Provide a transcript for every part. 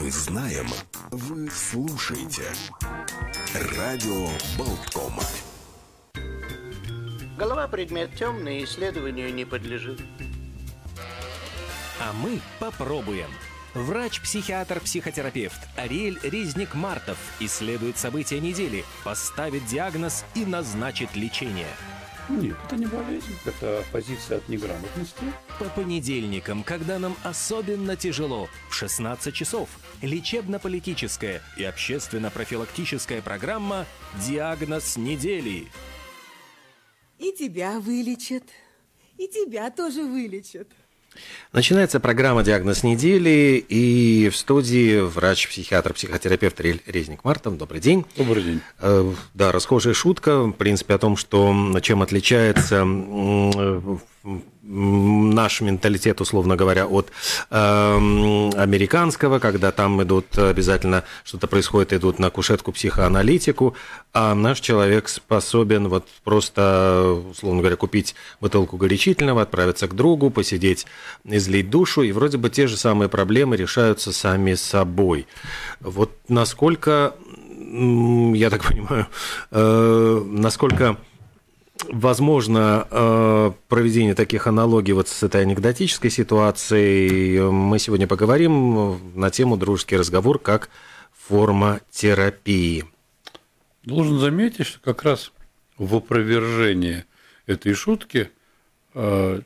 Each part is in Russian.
мы знаем, вы слушаете Радио Болтком. Голова — предмет темный, исследованию не подлежит. А мы попробуем. Врач-психиатр-психотерапевт Ариэль Резник-Мартов исследует события недели, поставит диагноз и назначит лечение. Нет, это не болезнь, это позиция от неграмотности. По понедельникам, когда нам особенно тяжело, в 16 часов лечебно-политическая и общественно-профилактическая программа «Диагноз недели». И тебя вылечат, и тебя тоже вылечат. Начинается программа «Диагноз недели», и в студии врач-психиатр, психотерапевт Ариэль Резник-Мартов. Добрый день. Добрый день. Да, расхожая шутка, в принципе, о том, что чем отличается наш менталитет, условно говоря, от американского, когда там идут обязательно что-то происходит, идут на кушетку психоаналитику, а наш человек способен вот просто, условно говоря, купить бутылку горячительного, отправиться к другу, посидеть, излить душу, и вроде бы те же самые проблемы решаются сами собой. Вот насколько, я так понимаю, насколько возможно проведение таких аналогий вот с этой анекдотической ситуацией. Мы сегодня поговорим на тему «Дружеский разговор как форма терапии». Должен заметить, что как раз в опровержении этой шутки на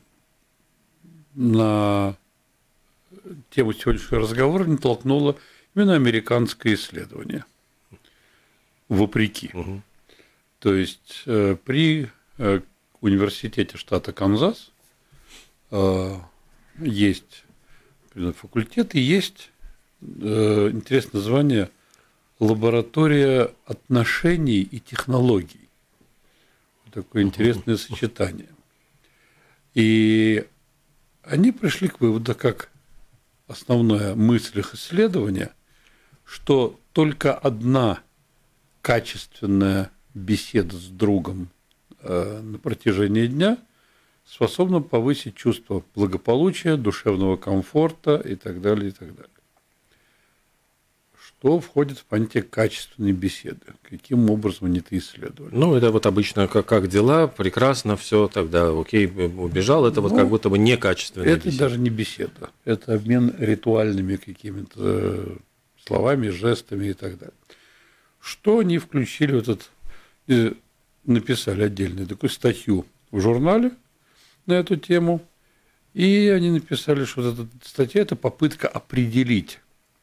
тему сегодняшнего разговора не толкнуло именно американское исследование. Вопреки. Угу. То есть при университете штата Канзас есть факультет и есть интересное название «Лаборатория отношений и технологий». Такое интересное сочетание. И они пришли к выводу, как основная мысль их исследования, что только одна качественная беседа с другом на протяжении дня способна повысить чувство благополучия, душевного комфорта и так далее, и так далее. Что входит в понятие качественной беседы? Каким образом они это исследовали? Ну, это вот обычно как дела, прекрасно, все тогда окей, убежал. Это вот как будто бы некачественная беседа. Это даже не беседа. Это обмен ритуальными какими-то словами, жестами и так далее. Что они включили в этот... написали отдельную такую статью в журнале на эту тему, и они написали, что вот эта статья – это попытка определить,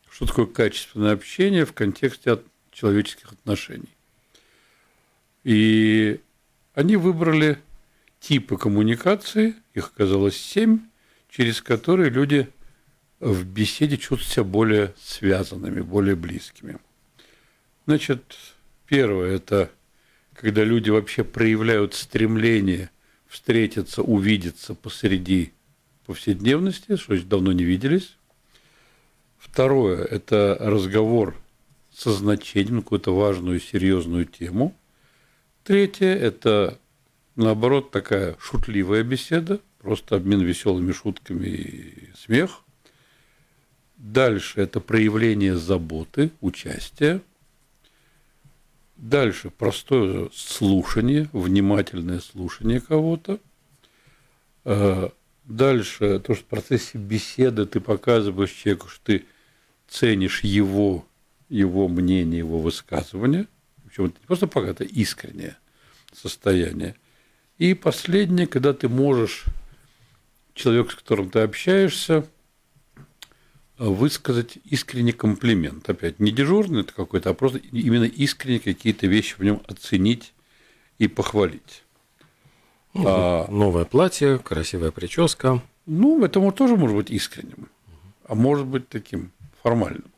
что такое качественное общение в контексте человеческих отношений. И они выбрали типы коммуникации, их оказалось 7, через которые люди в беседе чувствуют себя более связанными, более близкими. Значит, первое – это когда люди вообще проявляют стремление встретиться, увидеться посреди повседневности, что давно не виделись. Второе – это разговор со значением на какую-то важную, серьезную тему. Третье – это, наоборот, такая шутливая беседа, просто обмен веселыми шутками и смех. Дальше – это проявление заботы, участия. Дальше простое слушание, внимательное слушание кого-то. Дальше то, что в процессе беседы ты показываешь человеку, что ты ценишь его мнение, его высказывание. Причем это не просто пока, это искреннее состояние. И последнее, когда ты можешь человеку, с которым ты общаешься, высказать искренний комплимент. Опять, не дежурный это какой-то, а просто именно искренне какие-то вещи в нем оценить и похвалить. Ну, новое платье, красивая прическа. Ну, это тоже может быть искренним, а может быть таким формальным.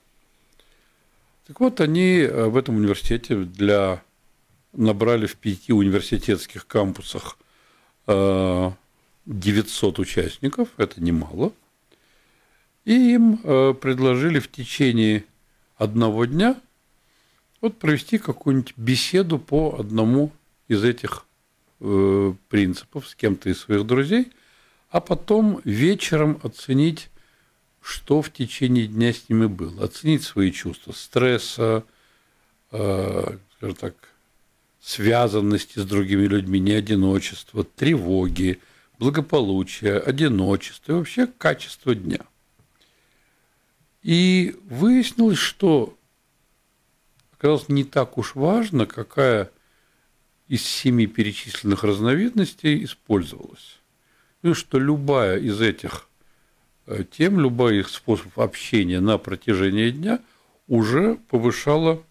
Так вот, они в этом университете набрали в 5 университетских кампусах 900 участников, это немало. И им предложили в течение одного дня провести какую-нибудь беседу по одному из этих принципов с кем-то из своих друзей, а потом вечером оценить, что в течение дня с ними было, оценить свои чувства стресса, скажем так, связанности с другими людьми, неодиночества, тревоги, благополучия, одиночества и вообще качество дня. И выяснилось, что оказалось не так уж важно, какая из 7 перечисленных разновидностей использовалась. Ну, что любая из этих тем, любая их способ общения на протяжении дня уже повышала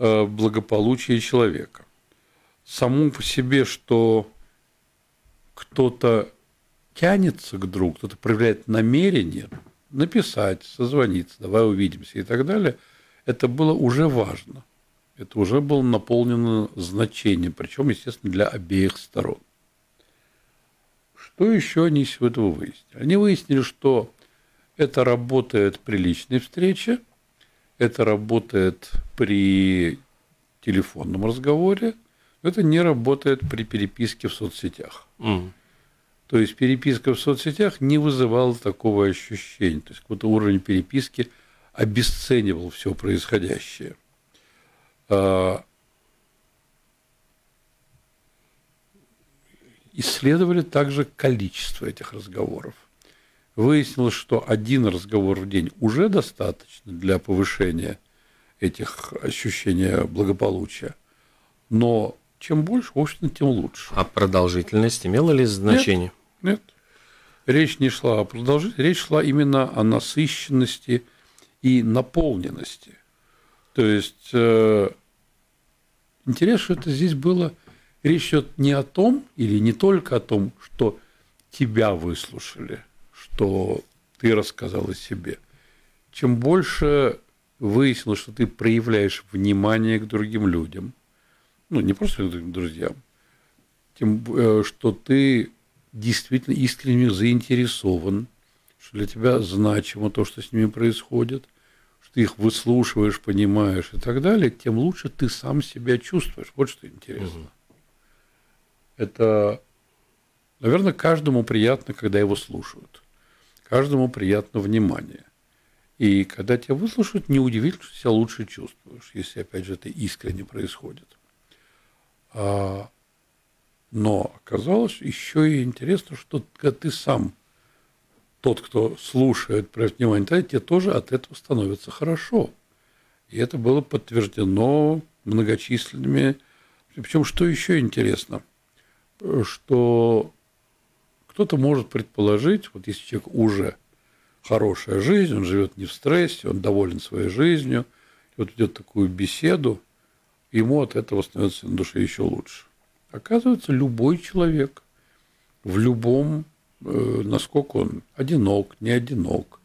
благополучие человека. Само по себе, что кто-то тянется к другу, кто-то проявляет намерение написать, созвониться, давай увидимся и так далее, это было уже важно. Это уже было наполнено значением, причем, естественно, для обеих сторон. Что еще они из этого выяснили? Они выяснили, что это работает при личной встрече, это работает при телефонном разговоре, это не работает при переписке в соцсетях. То есть переписка в соцсетях не вызывала такого ощущения. То есть какой-то уровень переписки обесценивал все происходящее. Исследовали также количество этих разговоров. Выяснилось, что один разговор в день уже достаточно для повышения этих ощущений благополучия, но чем больше, в общем, тем лучше. А продолжительность имела ли значение? Нет. Речь не шла о продолжительности, речь шла именно о насыщенности и наполненности. То есть интересно, что это здесь было. Речь идет не о том, или не только о том, что тебя выслушали, что ты рассказал о себе. Чем больше выяснилось, что ты проявляешь внимание к другим людям, ну, не просто к другим друзьям, тем, что ты действительно искренне заинтересован, что для тебя значимо то, что с ними происходит, что ты их выслушиваешь, понимаешь и так далее, тем лучше ты сам себя чувствуешь. Вот что интересно. Это, наверное, каждому приятно, когда его слушают. Каждому приятно внимание. И когда тебя выслушают, неудивительно, что себя лучше чувствуешь, если, опять же, это искренне происходит. Но оказалось еще и интересно, что когда ты сам, тот, кто слушает, проявляет внимание, тогда тебе тоже от этого становится хорошо. И это было подтверждено многочисленными. Причем, что еще интересно, что кто-то может предположить, вот если человек уже хорошая жизнь, он живет не в стрессе, он доволен своей жизнью, и вот идет такую беседу, ему от этого становится на душе еще лучше. Оказывается, любой человек в любом, насколько он одинок, не одинок,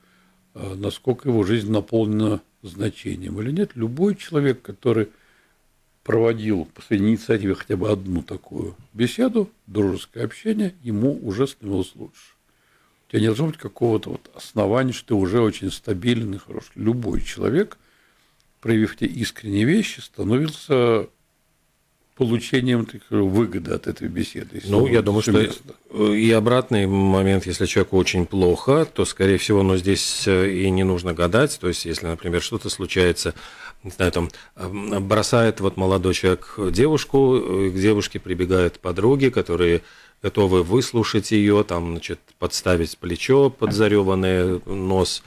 насколько его жизнь наполнена значением или нет, любой человек, который проводил по своей инициативе хотя бы одну такую беседу, дружеское общение, ему уже становилось лучше. У тебя не должно быть какого-то вот основания, что ты уже очень стабилен и хорош. Любой человек, проявив те искренние вещи, становился получением выгоды от этой беседы. Ну, я думаю, что и обратный момент, если человеку очень плохо, то, скорее всего, но здесь и не нужно гадать. То есть, если, например, что-то случается, не знаю, там, бросает вот молодой человек девушку, к девушке прибегают подруги, которые готовы выслушать ее, там, значит, подставить плечо под зареванный нос,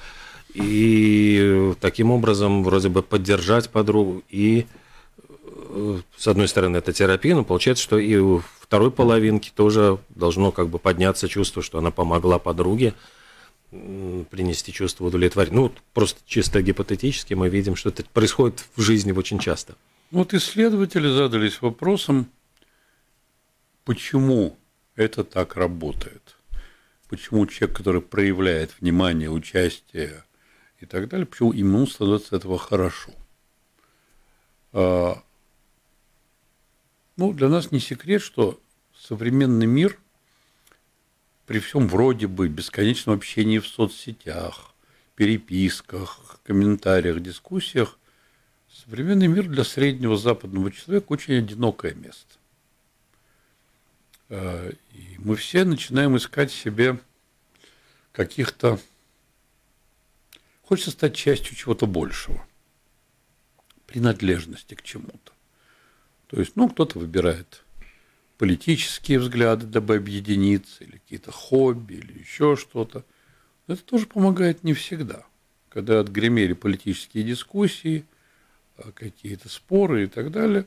и таким образом вроде бы поддержать подругу. И с одной стороны, это терапия, но получается, что и у второй половинки тоже должно как бы подняться чувство, что она помогла подруге принести чувство удовлетворения. Ну, просто чисто гипотетически мы видим, что это происходит в жизни очень часто. Вот исследователи задались вопросом, почему это так работает, почему человек, который проявляет внимание, участие и так далее, почему ему становится этого хорошо. Ну, для нас не секрет, что современный мир при всем вроде бы бесконечном общении в соцсетях, переписках, комментариях, дискуссиях, современный мир для среднего западного человека очень одинокое место. И мы все начинаем искать себе каких-то Хочется стать частью чего-то большего, принадлежности к чему-то. То есть, ну, кто-то выбирает политические взгляды, дабы объединиться, или какие-то хобби, или еще что-то. Но это тоже помогает не всегда. Когда отгремели политические дискуссии, какие-то споры и так далее,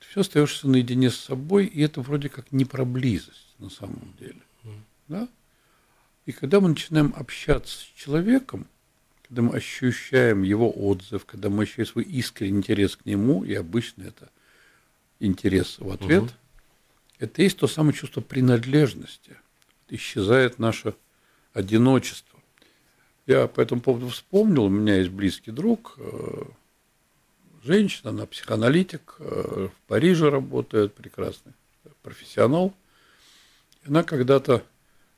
ты все остаешься наедине с собой, и это вроде как не про близость на самом деле. Да? И когда мы начинаем общаться с человеком, когда мы ощущаем его отзыв, когда мы ощущаем свой искренний интерес к нему, и обычно это интерес в ответ, это есть то самое чувство принадлежности. Исчезает наше одиночество. Я по этому поводу вспомнил, у меня есть близкий друг, женщина, она психоаналитик, в Париже работает, прекрасный профессионал. Она когда-то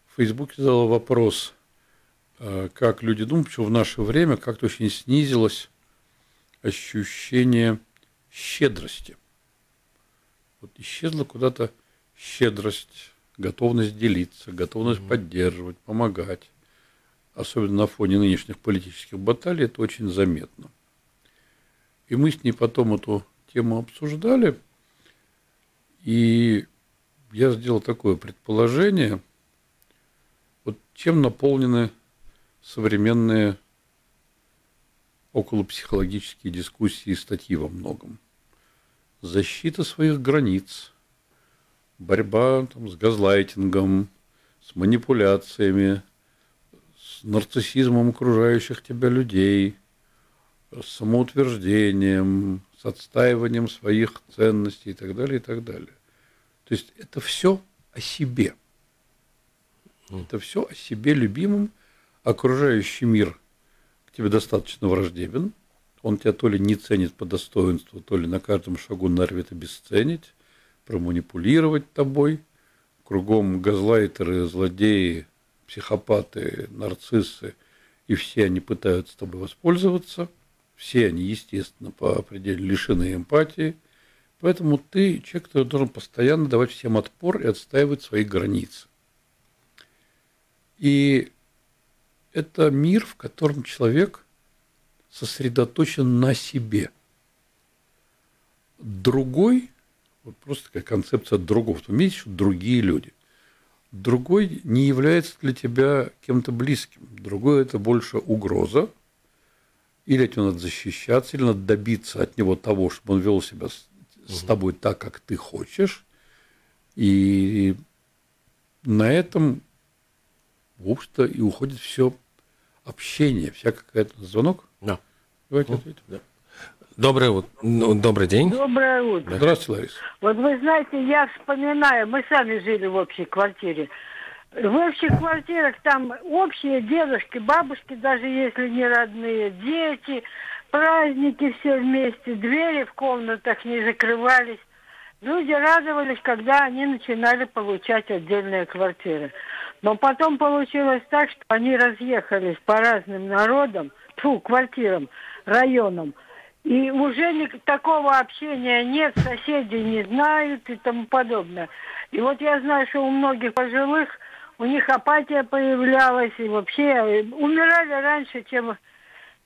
в Фейсбуке задала вопрос, как люди думают, что в наше время как-то очень снизилось ощущение щедрости. Вот исчезла куда-то щедрость, готовность делиться, готовность поддерживать, помогать. Особенно на фоне нынешних политических баталий это очень заметно. И мы с ней потом эту тему обсуждали, и я сделал такое предположение, вот чем наполнены современные околопсихологические дискуссии и статьи во многом. Защита своих границ, борьба там, с газлайтингом, с манипуляциями, с нарциссизмом окружающих тебя людей, с самоутверждением, с отстаиванием своих ценностей и так далее, и так далее. То есть это все о себе. Это все о себе любимом. Окружающий мир к тебе достаточно враждебен. Он тебя то ли не ценит по достоинству, то ли на каждом шагу норовит обесценить, проманипулировать тобой. Кругом газлайтеры, злодеи, психопаты, нарциссы. И все они пытаются тобой воспользоваться. Все они, естественно, по определению лишены эмпатии. Поэтому ты человек, который должен постоянно давать всем отпор и отстаивать свои границы. И это мир, в котором человек сосредоточен на себе. Другой, вот просто такая концепция другого, ты видишь, другие люди. Другой не является для тебя кем-то близким. Другой – это больше угроза. Или от него надо защищаться, или надо добиться от него того, чтобы он вел себя с тобой так, как ты хочешь. И на этом, в общем-то, и уходит все общение, вся какая-то звонок. Да. Давайте ответим. Да. Добрый день. Доброе утро. Здравствуйте, Лариса. Вот вы знаете, я вспоминаю, мы сами жили в общей квартире. В общих квартирах там общие дедушки, бабушки, даже если не родные, дети, праздники все вместе, двери в комнатах не закрывались. Люди радовались, когда они начинали получать отдельные квартиры. Но потом получилось так, что они разъехались по разным народам, квартирам, районам. И уже такого общения нет, соседи не знают и тому подобное. И вот я знаю, что у многих пожилых, у них апатия появлялась, и вообще умирали раньше, чем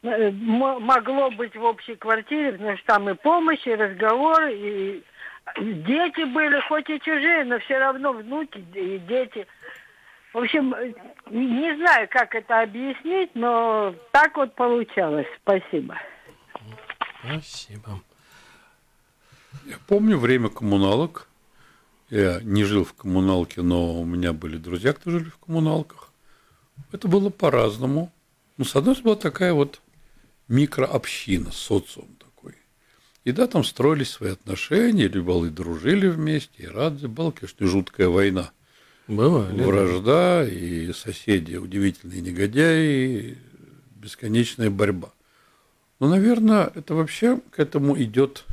могло быть в общей квартире, потому что там и помощь, и разговоры, и дети были, хоть и чужие, но все равно внуки и дети. В общем, не знаю, как это объяснить, но так вот получалось. Спасибо. Спасибо. Я помню время коммуналок. Я не жил в коммуналке, но у меня были друзья, кто жили в коммуналках. Это было по-разному. Ну, с одной стороны, была такая вот микрообщина, социум такой. И да, там строились свои отношения, ребята дружили вместе, и рады. Была, конечно, жуткая война. Была. Вражда, и соседи, удивительные негодяи, бесконечная борьба. Но, наверное, это вообще к этому идет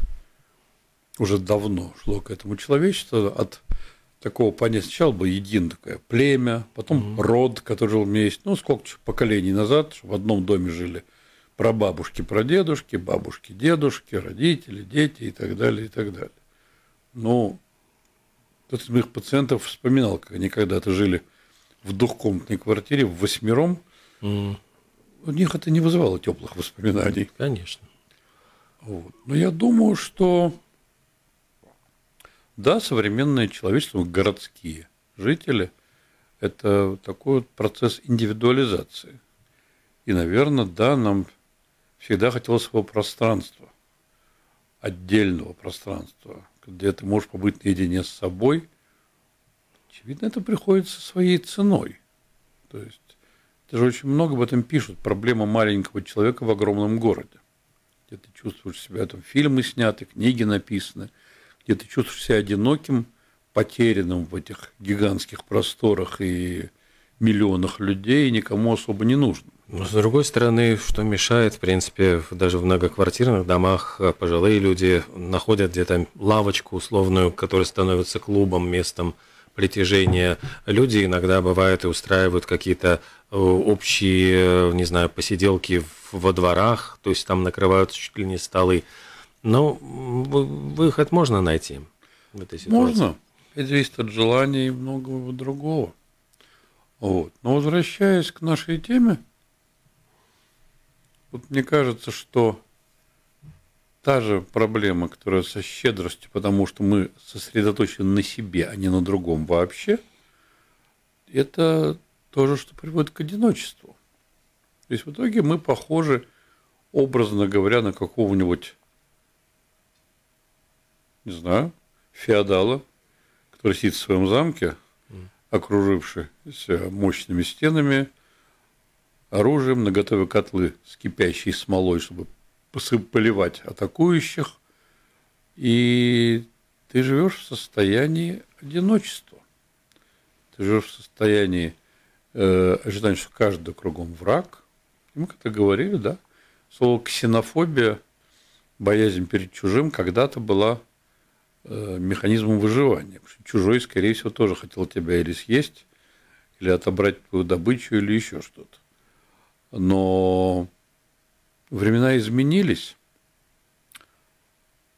уже давно, шло к этому человечество от такого понятия. Сначала было единое такое племя, потом род, который жил вместе, ну, сколько поколений назад, в одном доме жили прабабушки, прадедушки, бабушки, дедушки, родители, дети и так далее, и так далее. Ну, кто-то из моих пациентов вспоминал, как они когда-то жили в двухкомнатной квартире, в восьмером, у них это не вызывало теплых воспоминаний. Конечно. Вот. Но я думаю, что да, современное человечество, городские жители, это такой вот процесс индивидуализации. И, наверное, да, нам всегда хотелось своего пространства, отдельного пространства, где ты можешь побыть наедине с собой. Очевидно, это приходится своей ценой. То есть, даже очень много об этом пишут. Проблема маленького человека в огромном городе. Где ты чувствуешь себя, там фильмы сняты, книги написаны, где ты чувствуешь себя одиноким, потерянным в этих гигантских просторах и миллионах людей, никому особо не нужным. Но, с другой стороны, что мешает, в принципе, даже в многоквартирных домах пожилые люди находят где-то лавочку условную, которая становится клубом, местом притяжения. Люди иногда бывают и устраивают какие-то общие, не знаю, посиделки во дворах, то есть там накрываются чуть ли не столы. Но выход можно найти в этой ситуации. Можно. Это зависит от желания и многого другого. Вот. Но возвращаясь к нашей теме, вот мне кажется, что та же проблема, которая со щедростью, потому что мы сосредоточены на себе, а не на другом вообще, это то же, что приводит к одиночеству. То есть в итоге мы похожи, образно говоря, на какого-нибудь, не знаю, феодала, который сидит в своем замке, окружившийся мощными стенами, оружием, наготове котлы с кипящей смолой, чтобы поливать атакующих, и ты живешь в состоянии одиночества. Ты живешь в состоянии ожидания, что каждый кругом враг. И мы как-то говорили, да, слово ксенофобия, боязнь перед чужим, когда-то была механизмом выживания. Чужой, скорее всего, тоже хотел тебя или съесть, или отобрать твою добычу, или еще что-то. Но времена изменились,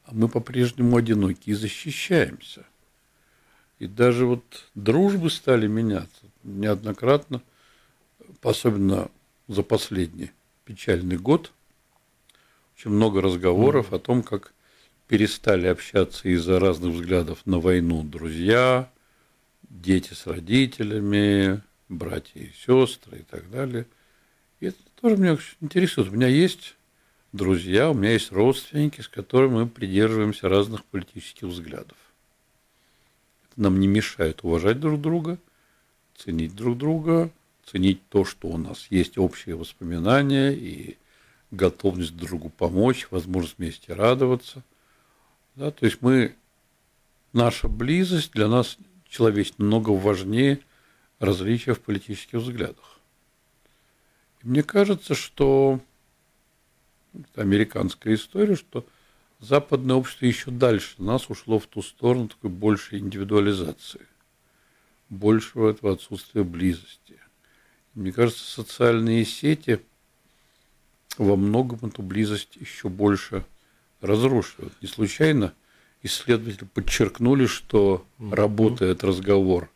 а мы по-прежнему одиноки и защищаемся. И даже вот дружбы стали меняться неоднократно, особенно за последний печальный год. Очень много разговоров о том, как перестали общаться из-за разных взглядов на войну друзья, дети с родителями, братья и сестры и так далее. И это тоже меня интересует. У меня есть друзья, у меня есть родственники, с которыми мы придерживаемся разных политических взглядов. Это нам не мешает уважать друг друга, ценить друг друга, ценить то, что у нас есть общие воспоминания и готовность другу помочь, возможность вместе радоваться. Да, то есть наша близость для нас, человечества, намного важнее различия в политических взглядах. Мне кажется, что это американская история, что западное общество еще дальше нас ушло в ту сторону такой большей индивидуализации, большего этого отсутствия близости. Мне кажется, социальные сети во многом эту близость еще больше разрушивают. Не случайно исследователи подчеркнули, что работает разговор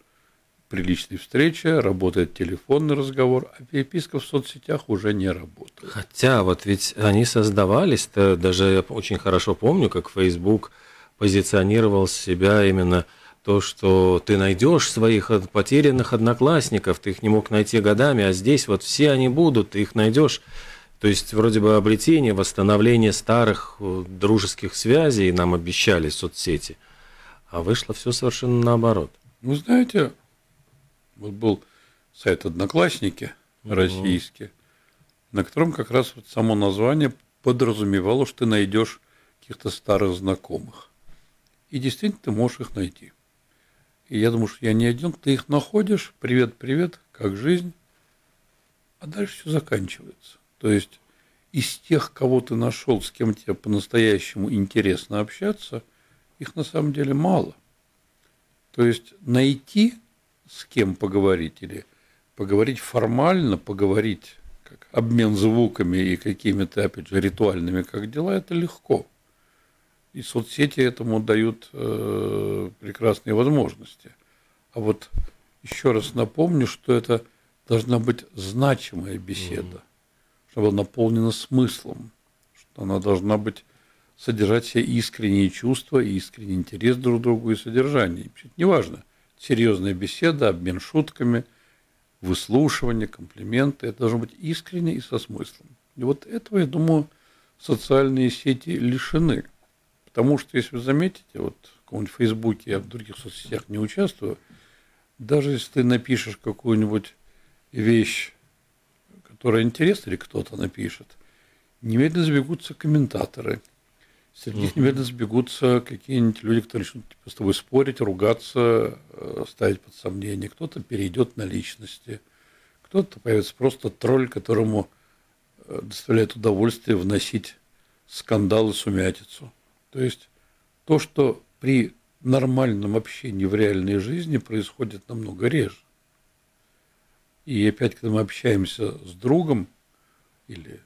при личной встрече, работает телефонный разговор, а переписка в соцсетях уже не работает. Хотя вот ведь они создавались-то, даже я очень хорошо помню, как Facebook позиционировал себя именно то, что ты найдешь своих потерянных одноклассников, ты их не мог найти годами, а здесь вот все они будут, ты их найдешь. То есть вроде бы обретение, восстановление старых дружеских связей нам обещали соцсети, а вышло все совершенно наоборот. Вы знаете, вот был сайт «Одноклассники» российский, на котором как раз вот само название подразумевало, что ты найдешь каких-то старых знакомых. И действительно ты можешь их найти. И я думаю, что я не один, ты их находишь, привет-привет, как жизнь, а дальше все заканчивается. То есть из тех, кого ты нашел, с кем тебе по-настоящему интересно общаться, их на самом деле мало. То есть найти с кем поговорить, или поговорить формально, поговорить как обмен звуками и какими-то, опять же, ритуальными, как дела, это легко. И соцсети этому дают прекрасные возможности. А вот еще раз напомню, что это должна быть значимая беседа. чтобы она наполнена смыслом, что она должна быть, содержать все искренние чувства и искренний интерес друг к другу и содержание. Неважно, серьезная беседа, обмен шутками, выслушивание, комплименты, это должно быть искренне и со смыслом. И вот этого, я думаю, социальные сети лишены. Потому что, если вы заметите, вот в каком-нибудь Фейсбуке, я в других соцсетях не участвую, даже если ты напишешь какую-нибудь вещь, которая интересна, или кто-то напишет, немедленно сбегутся комментаторы, среди них немедленно сбегутся какие-нибудь люди, которые начнут типа, с тобой спорить, ругаться, ставить под сомнение, кто-то перейдет на личности, кто-то появится просто тролль, которому доставляет удовольствие вносить скандалы, сумятицу. То есть то, что при нормальном общении в реальной жизни происходит намного реже. И опять, когда мы общаемся с другом или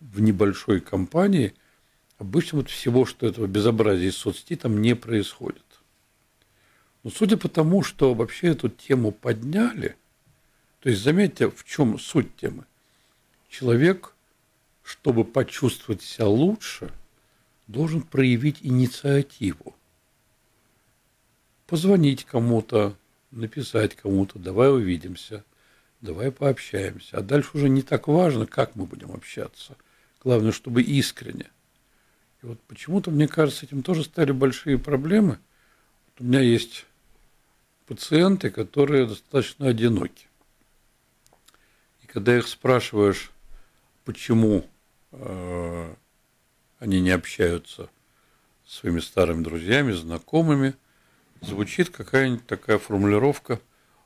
в небольшой компании, обычно вот всего, что этого безобразия из соцсетей там не происходит. Но судя по тому, что вообще эту тему подняли, то есть заметьте, в чем суть темы. Человек, чтобы почувствовать себя лучше, должен проявить инициативу. Позвонить кому-то, написать кому-то, давай увидимся, давай пообщаемся. А дальше уже не так важно, как мы будем общаться. Главное, чтобы искренне. И вот почему-то, мне кажется, этим тоже стали большие проблемы. Вот у меня есть пациенты, которые достаточно одиноки. И когда их спрашиваешь, почему они не общаются со своими старыми друзьями, знакомыми, звучит какая-нибудь такая формулировка: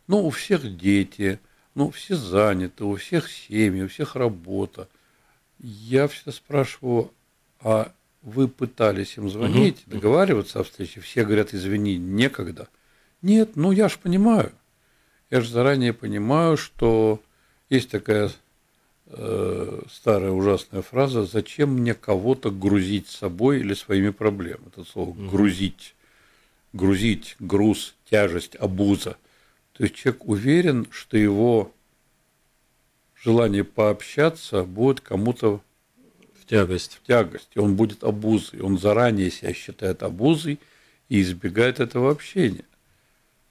ну, у всех дети, ну, все заняты, у всех семьи, у всех работа. Я всегда спрашиваю, а вы пытались им звонить, договариваться о встрече? Все говорят, извини, некогда. Нет, ну, я же понимаю. Я же заранее понимаю, что есть такая старая ужасная фраза: зачем мне кого-то грузить собой или своими проблемами? Это слово «грузить». Грузить, груз, тяжесть, обуза. То есть человек уверен, что его желание пообщаться будет кому-то в тягость. И он будет обузой. Он заранее себя считает обузой и избегает этого общения.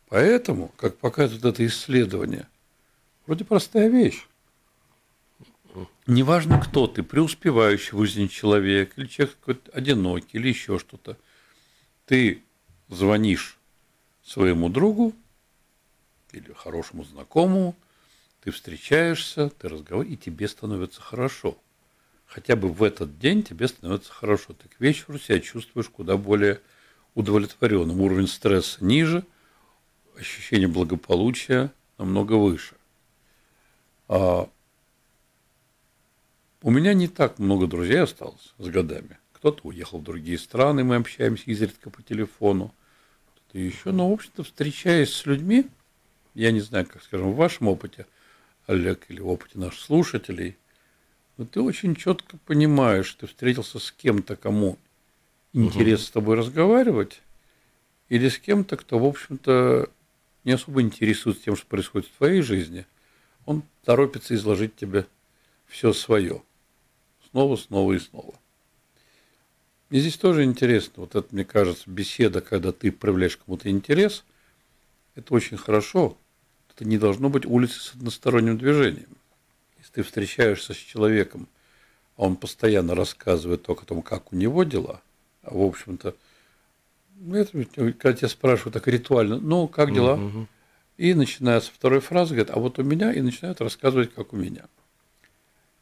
Поэтому, как показывает это исследование, вроде простая вещь. Неважно, кто ты, преуспевающий в жизни человек, или человек какой-то одинокий, или еще что-то, ты звонишь своему другу или хорошему знакомому, ты встречаешься, ты разговариваешь, и тебе становится хорошо. Хотя бы в этот день тебе становится хорошо. Ты к вечеру себя чувствуешь куда более удовлетворенным. Уровень стресса ниже, ощущение благополучия намного выше. У меня не так много друзей осталось с годами. Кто-то уехал в другие страны, мы общаемся изредка по телефону. Кто-то еще. Но, в общем-то, встречаясь с людьми, я не знаю, как, скажем, в вашем опыте, Олег, или в опыте наших слушателей, но ты очень четко понимаешь, ты встретился с кем-то, кому интересно с тобой разговаривать, или с кем-то, кто, в общем-то, не особо интересуется тем, что происходит в твоей жизни. Он торопится изложить тебе все свое. Снова и снова. И здесь тоже интересно, вот это, мне кажется, беседа, когда ты проявляешь кому-то интерес, это очень хорошо. Это не должно быть улицы с односторонним движением. Если ты встречаешься с человеком, а он постоянно рассказывает только о том, как у него дела, а в общем-то, когда тебя спрашивают так ритуально, ну, как дела? И начиная со второй фразы, говорят, а вот у меня, и начинают рассказывать, как у меня.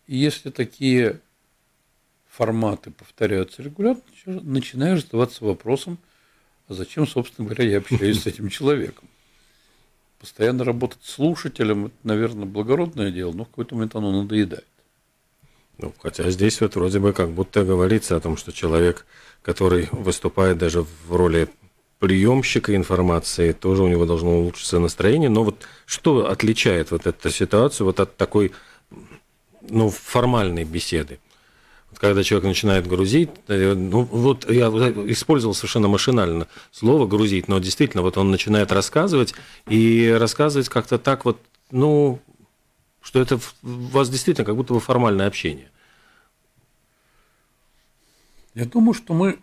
И если такие форматы повторяются регулярно, начинаешь задаваться вопросом, а зачем, собственно говоря, я общаюсь с этим человеком. Постоянно работать слушателем, это, наверное, благородное дело, но в какой-то момент оно надоедает. Ну, хотя здесь вот вроде бы как будто говорится о том, что человек, который выступает даже в роли приемщика информации, тоже у него должно улучшиться настроение. Но вот что отличает вот эту ситуацию вот от такой, ну, формальной беседы? Когда человек начинает грузить, ну, вот я использовал совершенно машинально слово «грузить», но действительно, вот он начинает рассказывать, и рассказывать как-то так вот, ну, Что это у вас действительно как будто бы формальное общение. Я думаю, что мы...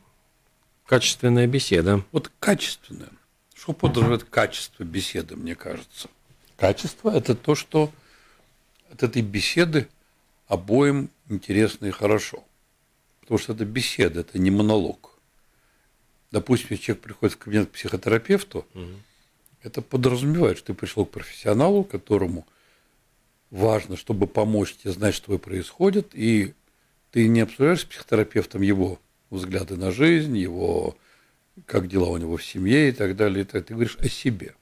Качественная беседа. Вот качественная. Что подразумевает качество беседы, мне кажется? Качество – это то, что от этой беседы обоим интересно и хорошо. Потому что это беседа, это не монолог. Допустим, если человек приходит в кабинет к психотерапевту, это подразумевает, что ты пришел к профессионалу, которому важно, чтобы помочь тебе знать, что происходит, и ты не обсуждаешь с психотерапевтом его взгляды на жизнь, его, как дела у него в семье и так далее. И так. Ты говоришь о себе.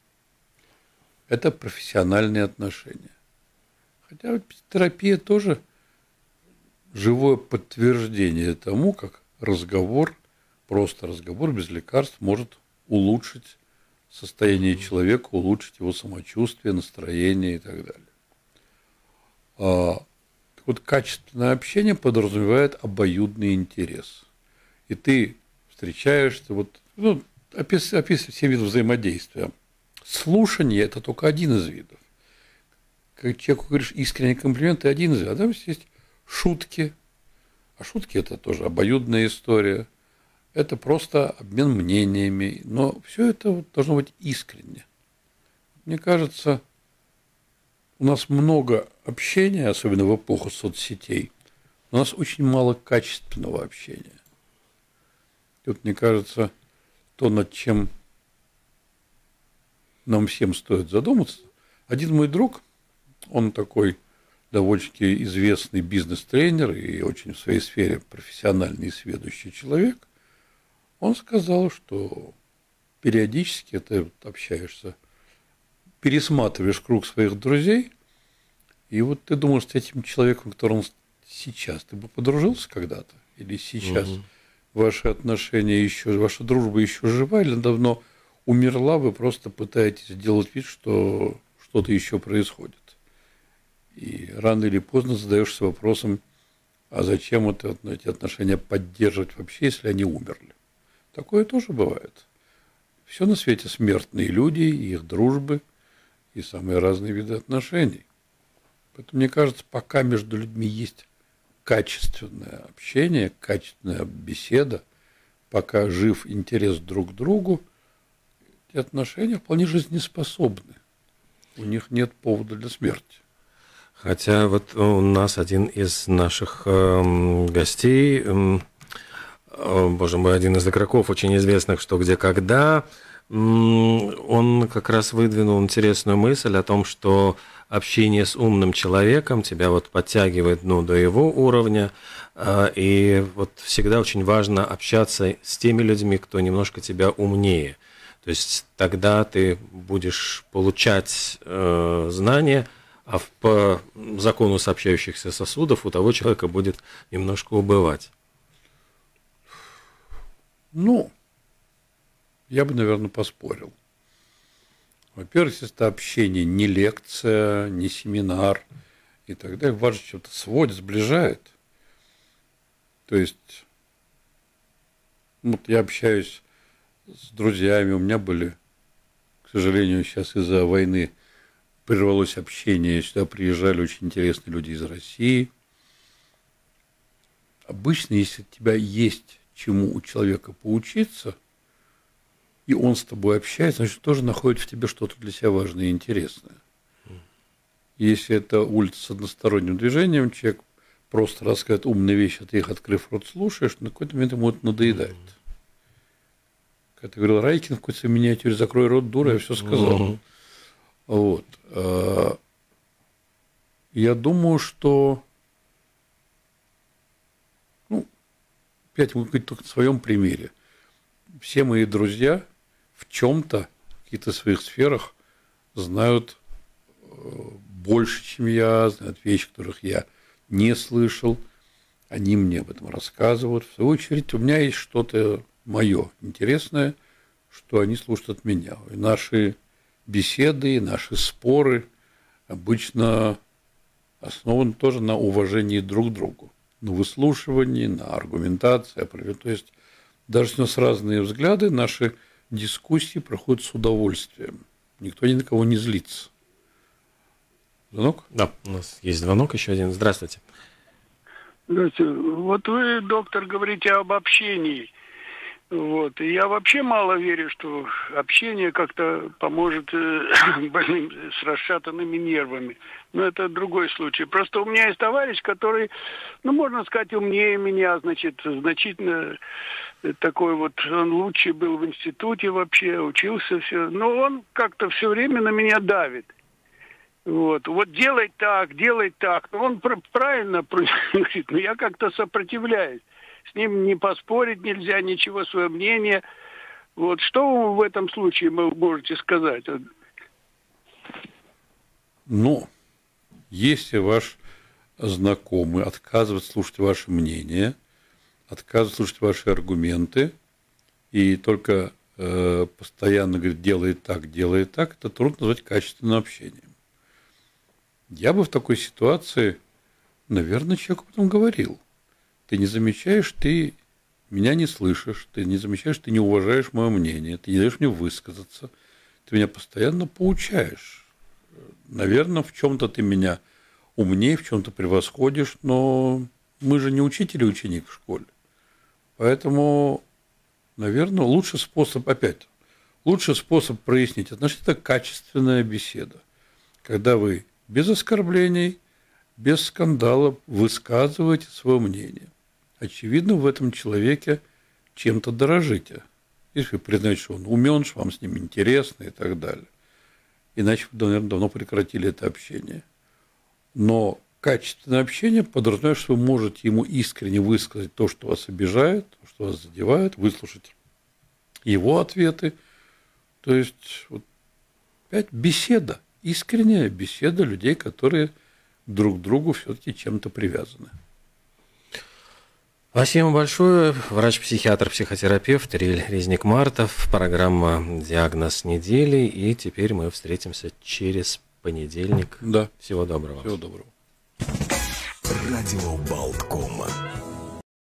Это профессиональные отношения. Хотя терапия тоже живое подтверждение тому, как разговор, просто разговор без лекарств может улучшить состояние человека, улучшить его самочувствие, настроение и так далее. Так вот, качественное общение подразумевает обоюдный интерес. И ты встречаешься, вот, ну, описывай все виды взаимодействия. Слушание – это только один из видов. Когда человеку говоришь искренний комплимент, это один из видов. А там есть шутки. А шутки – это тоже обоюдная история. Это просто обмен мнениями. Но все это вот должно быть искренне. Мне кажется, у нас много общения, особенно в эпоху соцсетей. У нас очень мало качественного общения. И вот, мне кажется, то, над чем нам всем стоит задуматься. Один мой друг, он такой довольно-таки известный бизнес-тренер и очень в своей сфере профессиональный и сведущий человек, он сказал, что периодически ты общаешься, пересматриваешь круг своих друзей, и вот ты думаешь, с этим человеком, которым сейчас, ты бы подружился когда-то, или сейчас ваши отношения еще, ваша дружба еще жива, или давно умерла, вы просто пытаетесь сделать вид, что что-то еще происходит. И рано или поздно задаешься вопросом, а зачем это, эти отношения поддерживать вообще, если они умерли? Такое тоже бывает. Все на свете смертные люди, их дружбы и самые разные виды отношений. Поэтому, мне кажется, пока между людьми есть качественное общение, качественная беседа, пока жив интерес друг к другу, эти отношения вполне жизнеспособны. У них нет повода для смерти. Хотя вот у нас один из наших гостей, боже мой, один из игроков очень известных «Что, где, когда», он как раз выдвинул интересную мысль о том, что общение с умным человеком тебя вот подтягивает, ну, до его уровня, и вот всегда очень важно общаться с теми людьми, кто немножко тебя умнее. То есть тогда ты будешь получать знания, а по закону сообщающихся сосудов у того человека будет немножко убывать. Ну, я бы, наверное, поспорил. Во-первых, это общение не лекция, не семинар и так далее. Важно, что это сводит, сближает. То есть, вот я общаюсь с друзьями, у меня были, к сожалению, сейчас из-за войны прервалось общение, сюда приезжали очень интересные люди из России. Обычно, если у тебя есть чему у человека поучиться, и он с тобой общается, значит, тоже находит в тебе что-то для себя важное и интересное. Если это улица с односторонним движением, человек просто рассказывает умные вещи, а ты их, открыв рот, слушаешь, на какой-то момент ему это надоедает. Как ты говорил, Райкин в какой-то миниатюре «Закрой рот, дура», я все сказал. Вот. Я думаю, что, ну, опять могу говорить только на своем примере. Все мои друзья в чем-то, в каких-то своих сферах знают больше, чем я, знают вещи, которых я не слышал. Они мне об этом рассказывают. В свою очередь, у меня есть что-то мое интересное, что они слушают от меня. И наши беседы, наши споры обычно основаны тоже на уважении друг к другу, на выслушивании, на аргументации. То есть даже если у нас разные взгляды, наши дискуссии проходят с удовольствием. Никто ни на кого не злится. Звонок? Да, у нас есть звонок еще один. Здравствуйте. Здравствуйте. Вот вы, доктор, говорите об общении. Вот. И я вообще мало верю, что общение как-то поможет больным с расшатанными нервами. Но это другой случай. Просто у меня есть товарищ, который, ну, можно сказать, умнее меня, значит, значительно такой вот, он лучше был в институте вообще, учился все. Но он как-то все время на меня давит. Вот, вот делай так. Он правильно говорит, но я как-то сопротивляюсь. С ним не поспорить нельзя, ничего, свое мнение. Вот что в этом случае вы можете сказать? Ну, если ваш знакомый отказывается слушать ваше мнение, отказывается слушать ваши аргументы, и только постоянно говорит, делай так, это трудно назвать качественным общением. Я бы в такой ситуации, наверное, человеку потом говорил. Ты не замечаешь, ты меня не слышишь, ты не замечаешь, ты не уважаешь мое мнение, ты не даешь мне высказаться, ты меня постоянно поучаешь. Наверное, в чем-то ты меня умнее, в чем-то превосходишь, но мы же не учитель и ученик в школе. Поэтому, наверное, лучший способ, опять, лучший способ прояснить отношения – это качественная беседа, когда вы без оскорблений, без скандала высказываете свое мнение. Очевидно, в этом человеке чем-то дорожите. Если вы признаете, что он умен, что вам с ним интересно и так далее. Иначе вы, наверное, давно прекратили это общение. Но качественное общение подразумевает, что вы можете ему искренне высказать то, что вас обижает, то, что вас задевает, выслушать его ответы. То есть, вот, опять беседа, искренняя беседа людей, которые друг к другу все-таки чем-то привязаны. Спасибо большое. Врач-психиатр, психотерапевт Ариэль Резник-Мартов. Программа «Диагноз недели». И теперь мы встретимся через понедельник. Да. Всего доброго. Всего доброго. Радио Болтком.